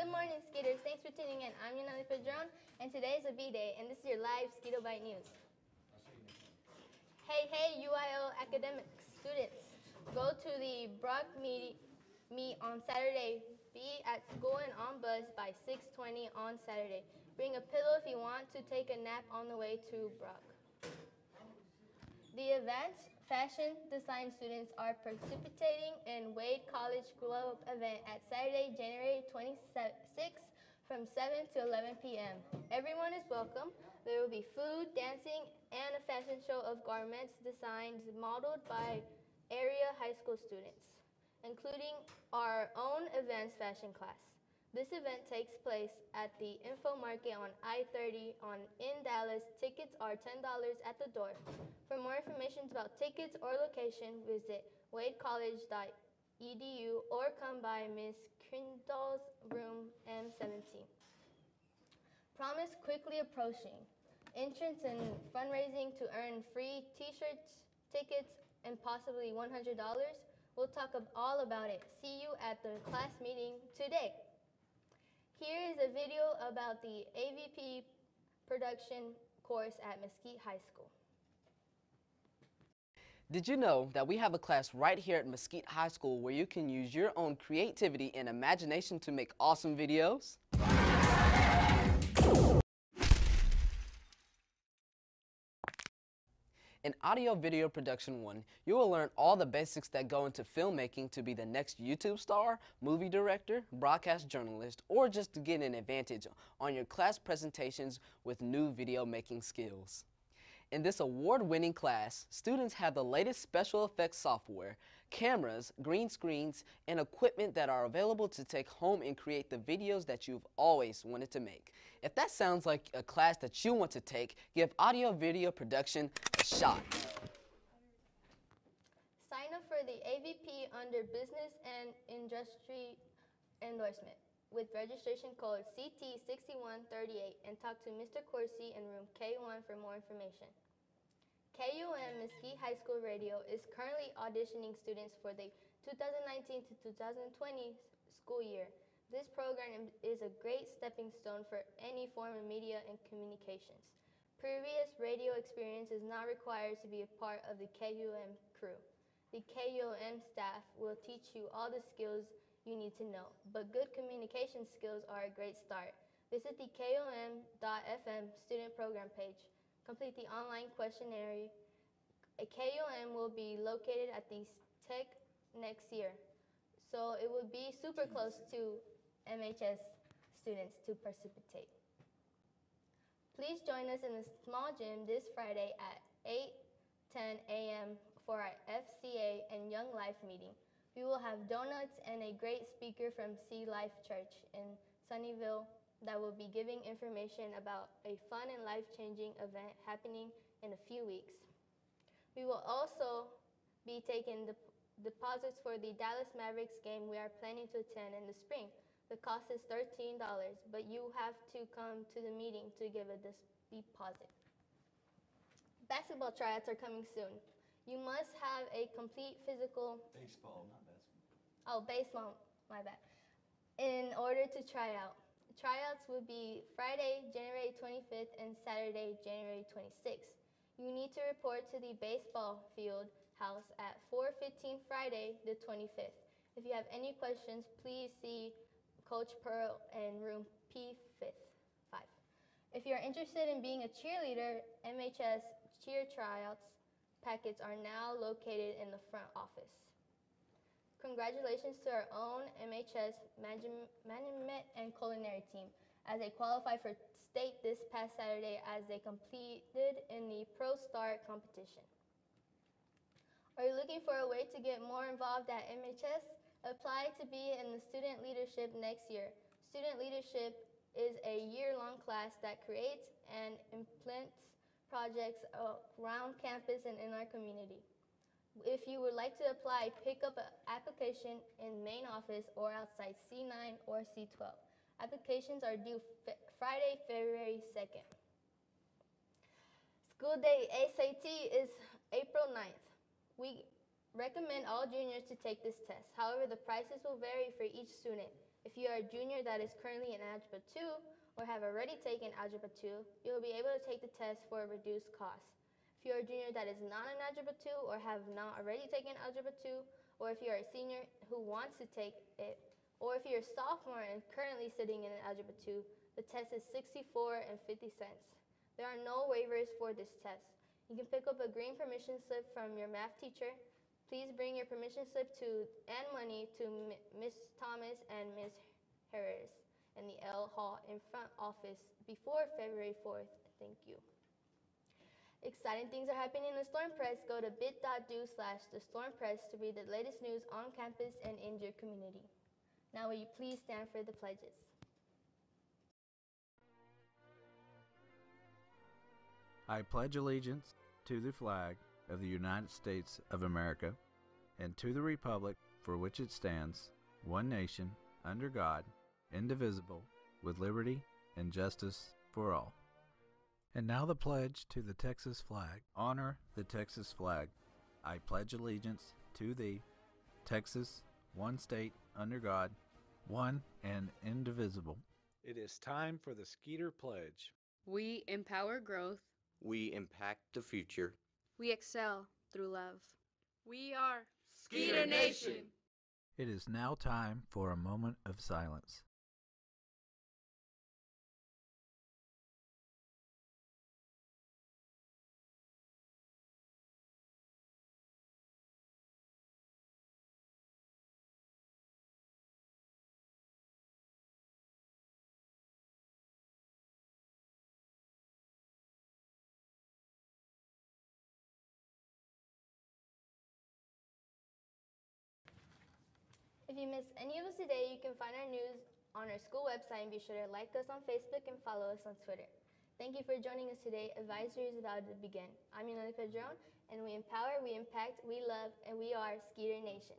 Good morning, Skeeters. Thanks for tuning in. I'm Yaneli Padron, and today is a V-Day, and this is your live Skeeto-Byte News. Hey, UIL academic students. Go to the Brock meet on Saturday. Be at school and on bus by 6:20 on Saturday. Bring a pillow if you want to take a nap on the way to Brock. The advanced fashion design students are participating in Wade College Glow-Up event at Saturday, January 26th from 7 to 11 p.m. Everyone is welcome. There will be food, dancing, and a fashion show of garments designs modeled by area high school students, including our own advanced fashion class. This event takes place at the Info Market on I-30 in Dallas. Tickets are $10 at the door. For more information about tickets or location, visit wadecollege.edu or come by Ms. Crindall's room M17. Promise quickly approaching. Entrance and fundraising to earn free t-shirts, tickets, and possibly $100. We'll talk all about it. See you at the class meeting today. Here is a video about the AVP production course at Mesquite High School. Did you know that we have a class right here at Mesquite High School where you can use your own creativity and imagination to make awesome videos? In Audio Video Production 1, you will learn all the basics that go into filmmaking to be the next YouTube star, movie director, broadcast journalist, or just to get an advantage on your class presentations with new video making skills. In this award-winning class, students have the latest special effects software, cameras, green screens, and equipment that are available to take home and create the videos that you've always wanted to make. If that sounds like a class that you want to take, give Audio Video Production a shot. Sign up for the AVP under Business and Industry Endorsement with registration code CT6138 and talk to Mr. Corsi in room K1 for more information. KUM Mesquite High School Radio is currently auditioning students for the 2019 to 2020 school year. This program is a great stepping stone for any form of media and communications. Previous radio experience is not required to be a part of the KUM crew. The KUM staff will teach you all the skills you need to know, but good communication skills are a great start. Visit the KOM.FM student program page. Complete the online questionnaire. A KOM will be located at the Tech next year, so it will be super close to MHS students to participate. Please join us in the small gym this Friday at 8:10 a.m. for our FCA and Young Life meeting. We will have donuts and a great speaker from Sea Life Church in Sunnyville that will be giving information about a fun and life-changing event happening in a few weeks. We will also be taking deposits for the Dallas Mavericks game we are planning to attend in the spring. The cost is $13, but you have to come to the meeting to give a deposit. Basketball tryouts are coming soon. You must have a complete physical... Baseball, not basketball. Oh, baseball, my bad. In order to try out. Tryouts will be Friday, January 25th and Saturday, January 26th. You need to report to the baseball field house at 4:15 Friday, the 25th. If you have any questions, please see Coach Pearl in room P5. If you're interested in being a cheerleader, MHS cheer tryouts packets are now located in the front office. Congratulations to our own MHS management and culinary team as they qualified for state this past Saturday as they competed in the Pro Star competition. Are you looking for a way to get more involved at MHS? Apply to be in the student leadership next year. Student leadership is a year-long class that creates and implements projects around campus and in our community. If you would like to apply, pick up an application in main office or outside C9 or C12. Applications are due Friday, February 2nd. School day SAT is April 9th. We recommend all juniors to take this test. However, the prices will vary for each student. If you are a junior that is currently in Algebra 2 or have already taken Algebra 2, you will be able to take the test for a reduced cost. If you are a junior that is not in Algebra 2 or have not already taken Algebra 2, or if you are a senior who wants to take it, or if you're a sophomore and currently sitting in Algebra 2, the test is $64.50. There are no waivers for this test. You can pick up a green permission slip from your math teacher. Please bring your permission slip and money to Ms. Thomas and Ms. Harris in the L Hall in front office before February 4th. Thank you. Exciting things are happening in the Storm Press. Go to bit.do/thestormpress to read the latest news on campus and in your community. Now will you please stand for the pledges. I pledge allegiance to the flag of the United States of America, and to the republic for which it stands, one nation, under God, indivisible, with liberty and justice for all. And now the pledge to the Texas flag. Honor the Texas flag. I pledge allegiance to thee, Texas, one state, under God, one and indivisible. It is time for the Skeeter Pledge. We empower growth. We impact the future. We excel through love. We are Skeeto Nation. It is now time for a moment of silence. If you missed any of us today, you can find our news on our school website, and be sure to like us on Facebook and follow us on Twitter. Thank you for joining us today. Advisory is about to begin. I'm Yaneli Padron, and we empower, we impact, we love, and we are Skeeter Nation.